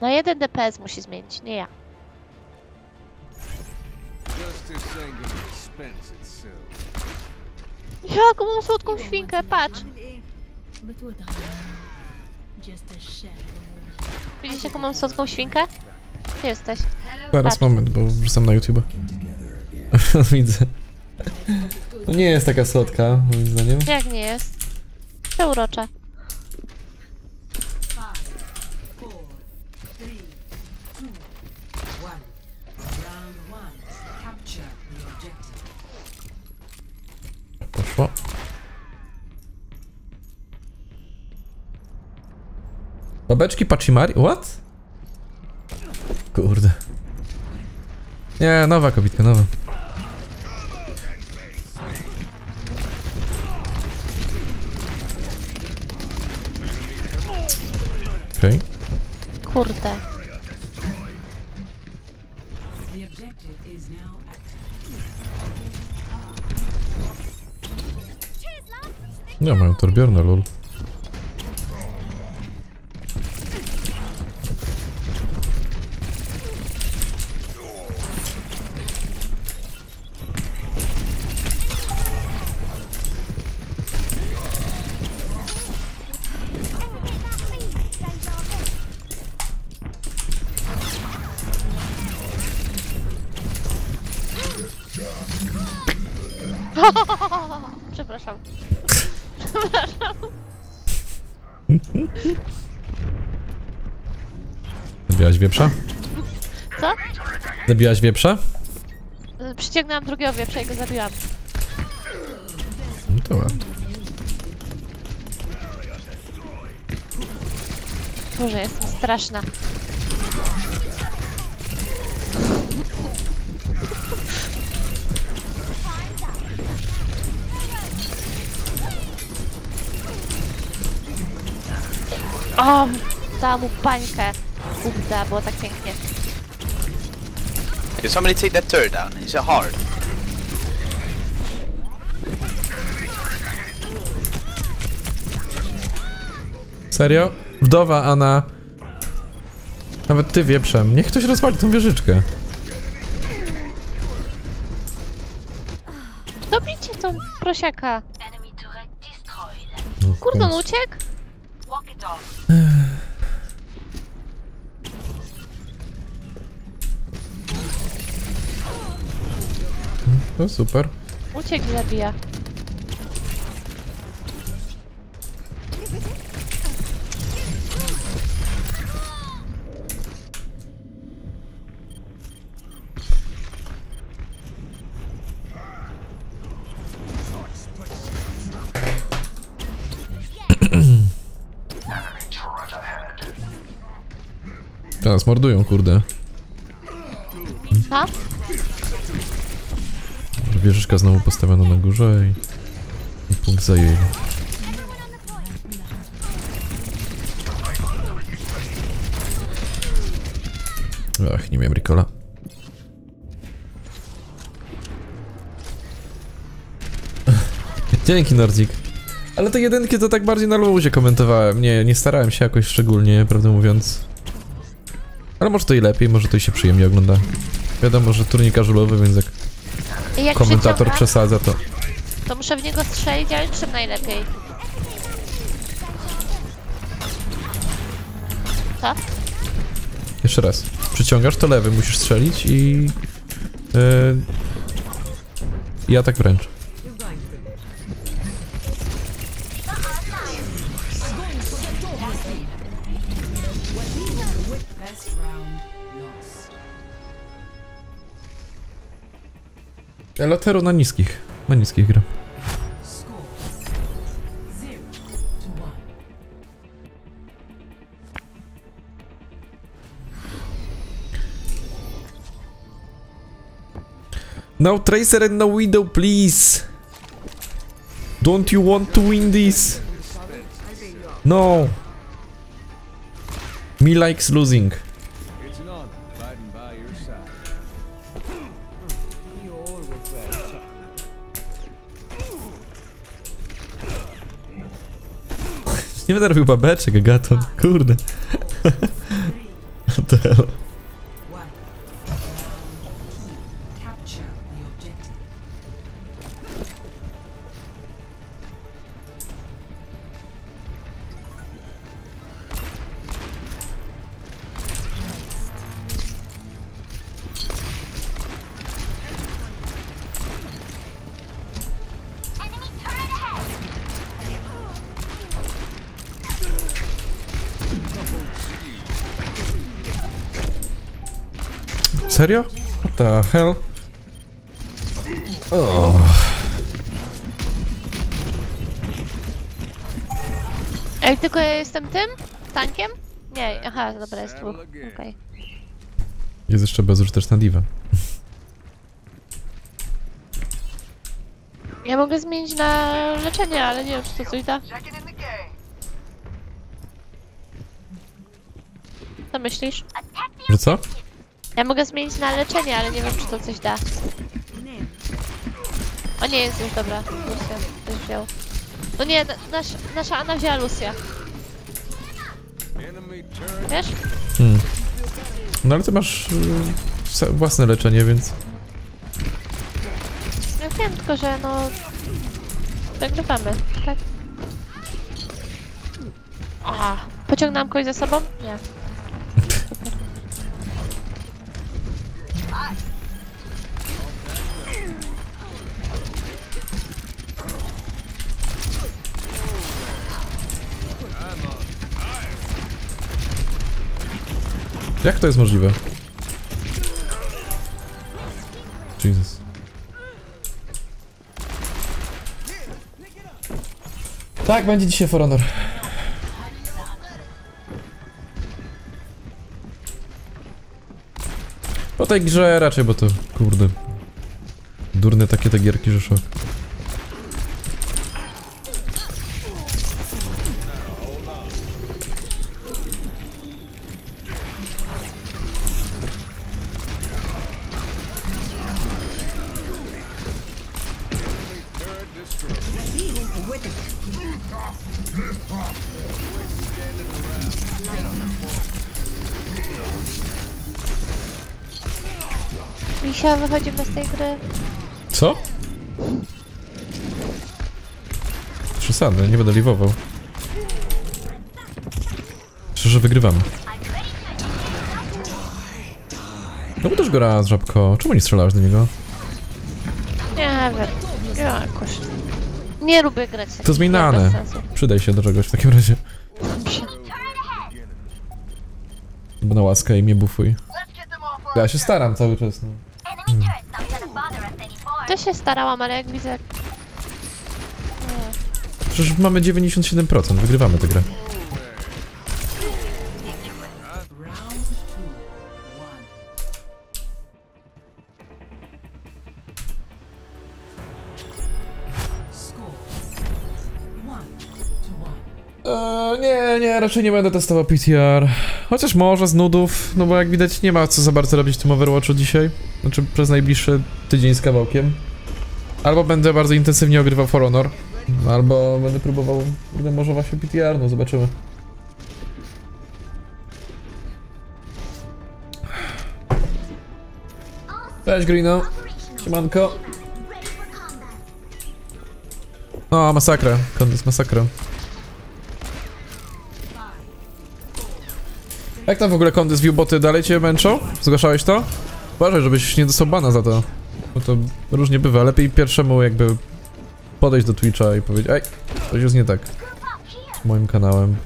No jeden DPS musi zmienić, nie ja. Jaką mam słodką świnkę, patrz! Widzisz jaką mam słodką świnkę? Gdzie jesteś? Zaraz, patrz. Moment, bo wrzucam na YouTube. Widzę. No nie jest taka słodka, moim zdaniem. Jak nie jest? Przeurocza. Poszło. Babeczki Pachimari? What? Kurde. Nie, nowa kobitka, nowa. Okay. Kurde. Nie, mają torbiorne, lol. Przepraszam. Przepraszam. Zabijałaś wieprza? Co? Zabijałaś wieprza? Przyciągnęłam drugiego wieprza i go zabiłam. No to ładnie. Boże, jestem straszna. O, dała mu bańkę. Uda, było tak pięknie. Did somebody take that turret down? It's hard. Serio? Wdowa, Anna. Nawet ty wieprzem. Niech ktoś rozwali tą wieżyczkę. Dobijcie tą prosiaka. Kurde, on uciekł? No super. Uciekł, zabija. Teraz mordują, kurde. Co? Wieżyczka znowu postawiona na górze i punkt zajęli. Ach, nie miałem recola. Dzięki, Nordzik. Ale te jedynki to tak bardziej na luzie komentowałem. Nie starałem się jakoś szczególnie, prawdę mówiąc. Ale może to i lepiej, może to i się przyjemnie ogląda. Wiadomo, że turniej żulowy, więc jak komentator przesadza, to muszę w niego strzelić, ale czym najlepiej? Co? Jeszcze raz. Przyciągasz to lewy, musisz strzelić i... ja tak wręcz. Latero na niskich gra. No Tracer and no Widow, please. Don't you want to win this? No. Me likes losing. Nie będę robił babeczek, Agaton, kurde. bordel. Serio? What the hell? Oh. Ej, tylko ja jestem tym? Tankiem? Nie, aha, dobra, jest dwóch. Okay. Jest jeszcze bezużyteczna diwa. Ja mogę zmienić na leczenie, ale nie wiem, czy to coś da. Co myślisz? Że co? Ja mogę zmienić na leczenie, ale nie wiem, czy to coś da. O nie, jest już dobra. Lucia też wziął. No nie, nasza Anna wzięła Lucia. Wiesz? Hmm. No ale ty masz własne leczenie, więc... Ja wiem, tylko że no... Zagrywamy, tak? Aha. Pociągnęłam kogoś za sobą? Nie. Jak to jest możliwe? Jesus. Tak, będzie dzisiaj For Honor. Po tej grze raczej, bo to kurde. Durne takie te gierki, że szok. Misia, wychodzimy z tej gry. Co? Przesady, nie będę liwował. Szczerze wygrywamy. No bo też go raz, żabko. Czemu nie strzelałeś do niego? Nie wiem. Jakoś. Nie lubię grać. To zmieniane. Przydaj się do czegoś w takim razie. Bo na łaskę i mnie bufuj. Ja się staram cały czas. No. Też się starałam, ale jak widzę... Nie. Przecież mamy 97%, wygrywamy tę grę. Nie, raczej nie będę testował PTR. Chociaż może z nudów, no bo jak widać nie ma co za bardzo robić w tym Overwatchu dzisiaj. Znaczy przez najbliższy tydzień z kawałkiem. Albo będę bardzo intensywnie ogrywał For Honor, albo będę próbował, może właśnie PTR, no zobaczymy. Cześć Greeno, siemanko. No, masakra, koniec masakra. Jak tam w ogóle kondy z viewboty dalej cię męczą? Zgłaszałeś to? Uważaj, żebyś nie dostał bana za to. Bo to różnie bywa, lepiej pierwszemu jakby podejść do Twitcha i powiedzieć: ej, coś jest nie tak z moim kanałem.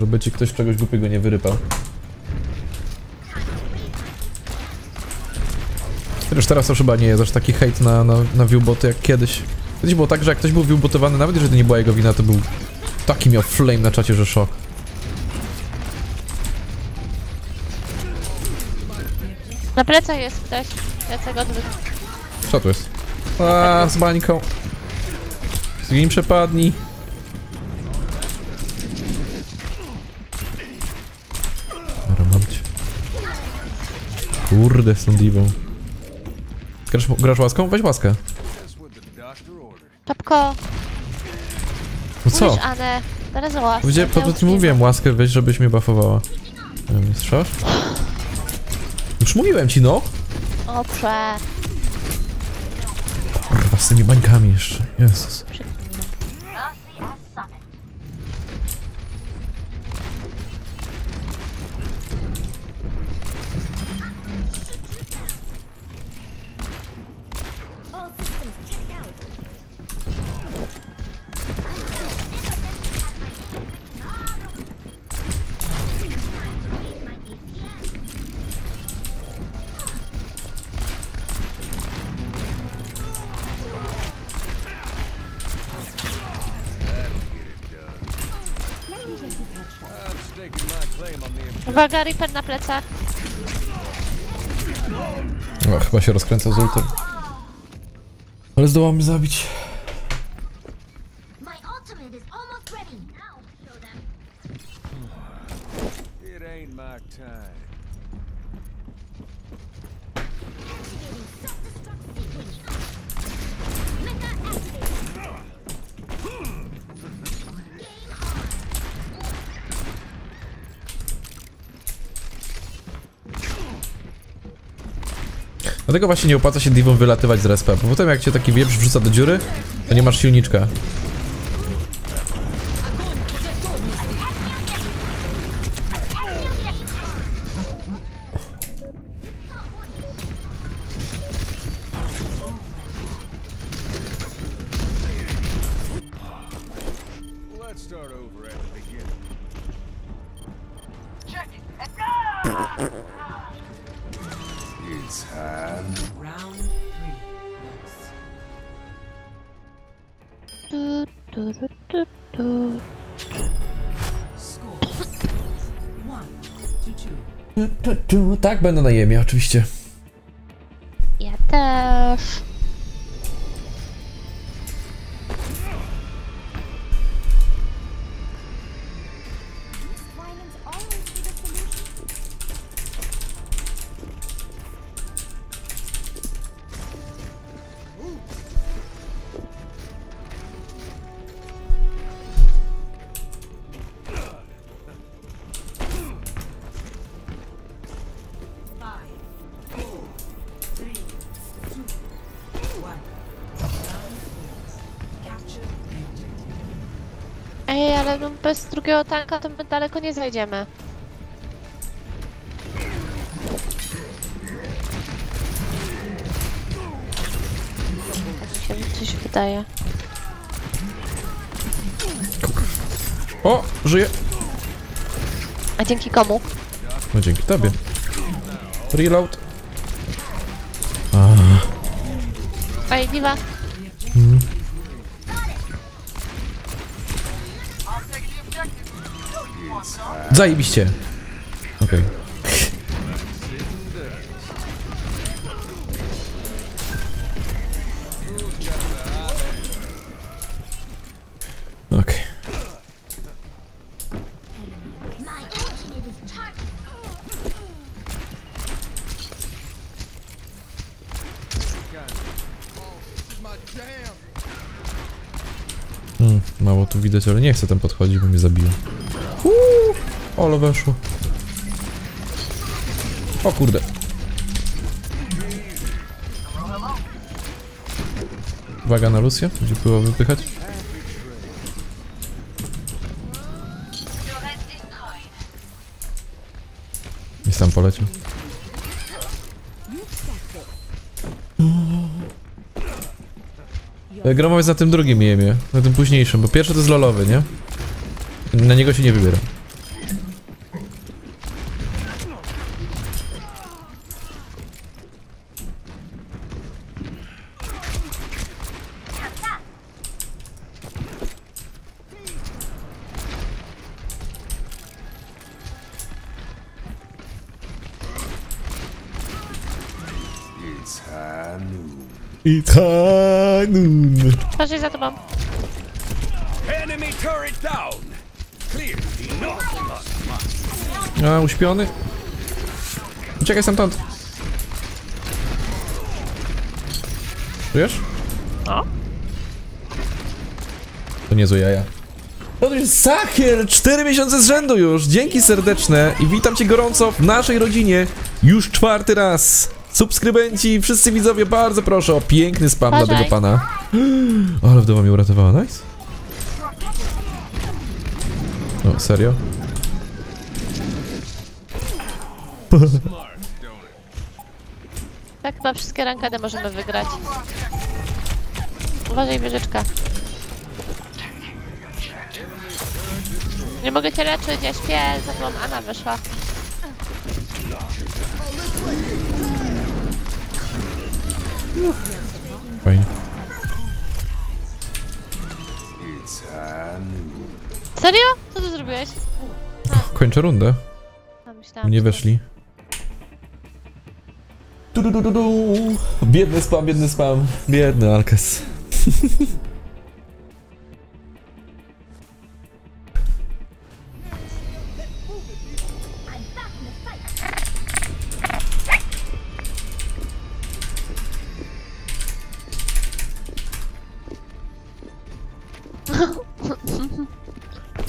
Żeby ci ktoś czegoś głupiego nie wyrypał. Przecież teraz to chyba nie jest aż taki hejt na viewboty jak kiedyś. Kiedyś było tak, że jak ktoś był viewbotowany, nawet jeżeli to nie była jego wina, to był... Taki miał flame na czacie, że szok. Na plecach jest ktoś, plecach odwrót. Co tu jest? Aaa, z bańką. Z nim przepadnij. Kurde, z tą divą. Grasz łaską? Weź łaskę. Topko. No co? Teraz łaskę. Gdzie, po to ci mówiłem, łaskę weź, żebyś mnie buffowała. Mistrzasz? Już mówiłem ci, no! O, prze... Kurwa, z tymi bańkami jeszcze. Jezus. Uwaga, Reaper na plecach. O, chyba się rozkręcał z ultem. Ale zdołał mnie zabić. Dlatego właśnie nie opłaca się Divą wylatywać z respa, bo potem jak cię taki wieprz wrzuca do dziury, to nie masz silniczka. Tak, będę na jemie, oczywiście. Ja też. Bez drugiego tanka to my daleko nie zajdziemy. Tak mi się coś wydaje. O! Żyję! A dzięki komu? No dzięki tobie. Reload. Ej, Diva. Zajebiście. Okej. Okej. Mało tu widać, ale nie chcę tam podchodzić, bo mnie zabiją. Ale weszło. O kurde. Uwaga na Lucję, będzie próbował wypychać. I sam poleciał. Gromowiec na tym drugim jemie, na tym późniejszym, bo pierwszy to jest lolowy, nie? Na niego się nie wybiera. Patrzcie za tobą. A, uśpiony. Uciekaj stamtąd. Czujesz? No. To niezłe jaja. Sakier, 4 miesiące z rzędu już. Dzięki serdeczne i witam cię gorąco w naszej rodzinie. Już 4. raz. Subskrybenci, wszyscy widzowie, bardzo proszę o piękny spam dla tego pana. Ale wdowa mnie uratowała, nice. O, serio? Tak, chyba wszystkie rankady możemy wygrać. Uważaj, wieżyczka. Nie mogę cię leczyć, ja śpię, za mną Anna wyszła. Fajnie. Serio? Co ty zrobiłeś? Kończę rundę. Mnie weszli. Biedny spam, biedny spam. Biedny Alkes.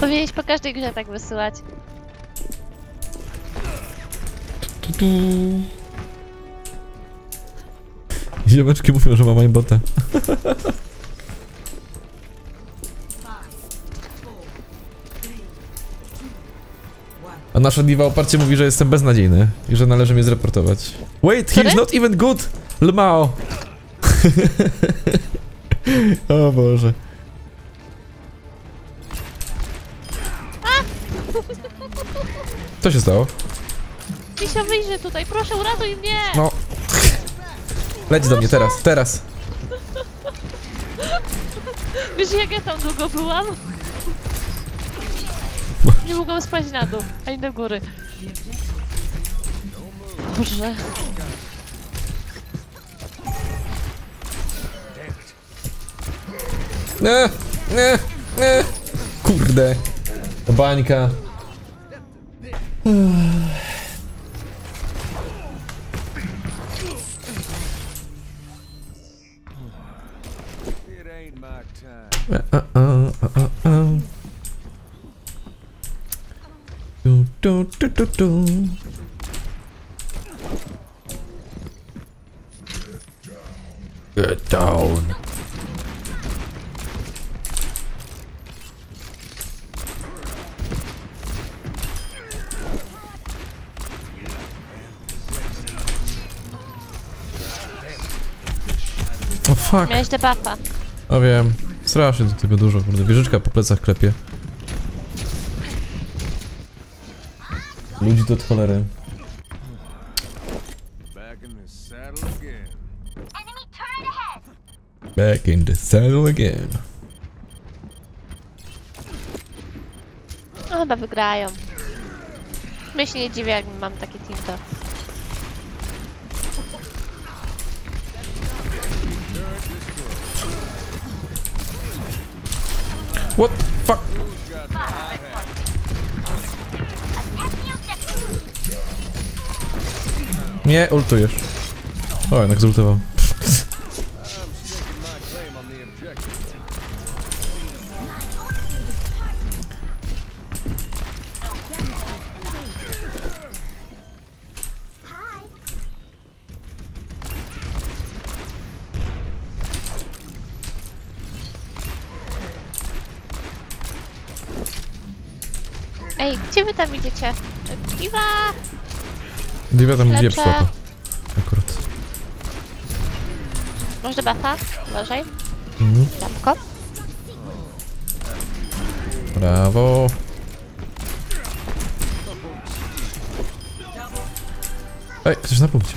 Powinieneś po każdej grze tak wysyłać. Ziomeczki mówią, że mam aimbotę. A nasza diwa oparcie mówi, że jestem beznadziejny i że należy mnie zreportować. Wait, he is not even good! LMAO! O Boże. Co się stało? Misia, wyjrzyj tutaj, proszę, uratuj mnie! No. Leć do mnie teraz, teraz. Wiesz, jak ja tam długo byłam? Nie mogłam spaść na dół, ani do góry. Boże. Nie. Kurde. Bańka. Get down. O fuck. Miałeś te buffa. O wiem. Strasznie do tego dużo, kurde. Wieżyczka po plecach klepie. Ludzi to od cholery. Back in the saddle again. No, chyba wygrają. My się nie dziwię, jak mam takie tinto. What the fuck? Nie, ultujesz. O, jednak zultował. Ej, gdzie wy tam idziecie? Diwa! Diwa tam gdzie przyszła. Akurat. Może buffa? Uważaj. Lampko. Brawo. Ej, ktoś na punkcie.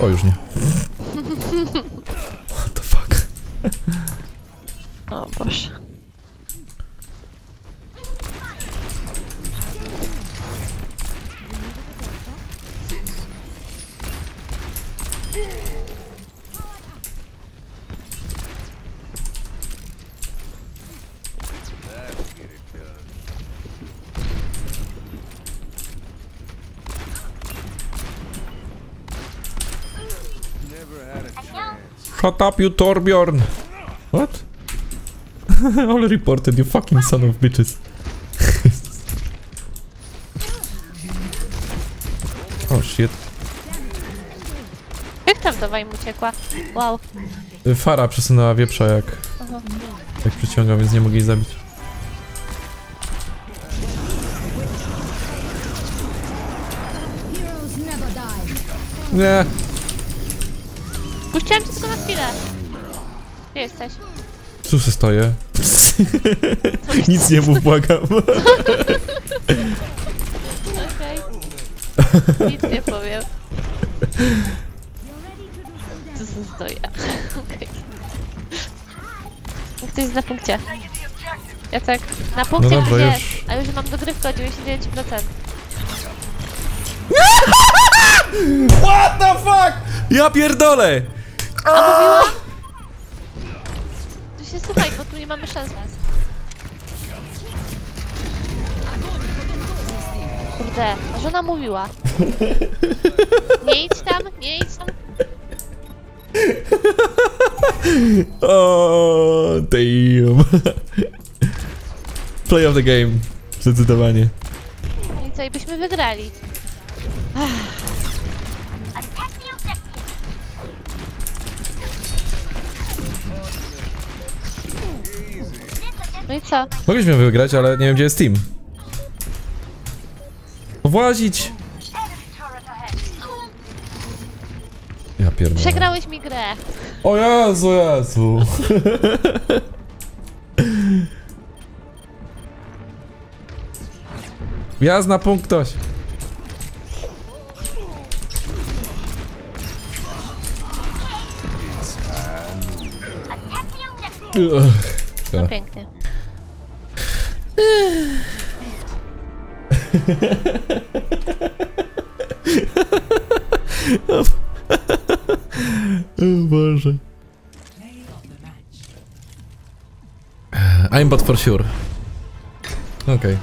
O, już nie. What the fuck? O Boże. Shut up, you Torbjorn! What? All reported, you fucking son of bitches. Oh shit. Jak tam do wajm uciekła? Wow. Fara przesunęła wieprza jak przyciągał, więc nie mogę jej zabić. Nie. Puściłem cię tylko na chwilę. Gdzie jesteś? Tu się stoję. Nic nie mów, błagam. Okej. Okay. Nic nie powiem. Tu się stoję. Okej. Okay. Ktoś jest na punkcie. Ja tak. Na punkcie no dobra, już jest. A już mam dogrywkę o 99%. What the fuck? Ja pierdolę! A tu się słuchaj, bo tu nie mamy szans. Kurde, a żona mówiła. Nie idź tam, nie idź tam. O, damn. Play of the game. Zdecydowanie. No i co, i byśmy wygrali. No i co? Mogliśmy wygrać, ale nie wiem, gdzie jest team. Włazić! Ja pierdolę. Przegrałeś mi grę. O Jezu, Jezu. Wjazd na punkt ktoś. No pięknie. O Boże. I'm bot for sure. Okej.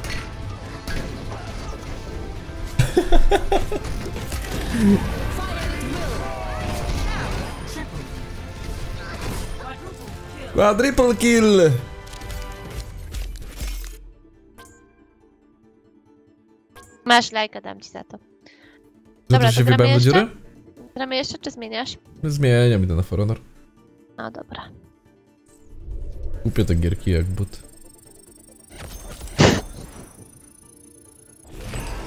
Quadruple kill! Masz lajka, dam ci za to. Dobra, to gramy jeszcze? Gramy jeszcze, czy zmieniasz? Zmieniam, idę na For Honor. No dobra. Kupię te gierki jak but.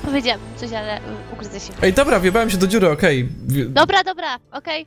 Powiedziałem coś, ale ugryzę się. Ej, dobra, wjebałem się do dziury, okej. Dobra, okej.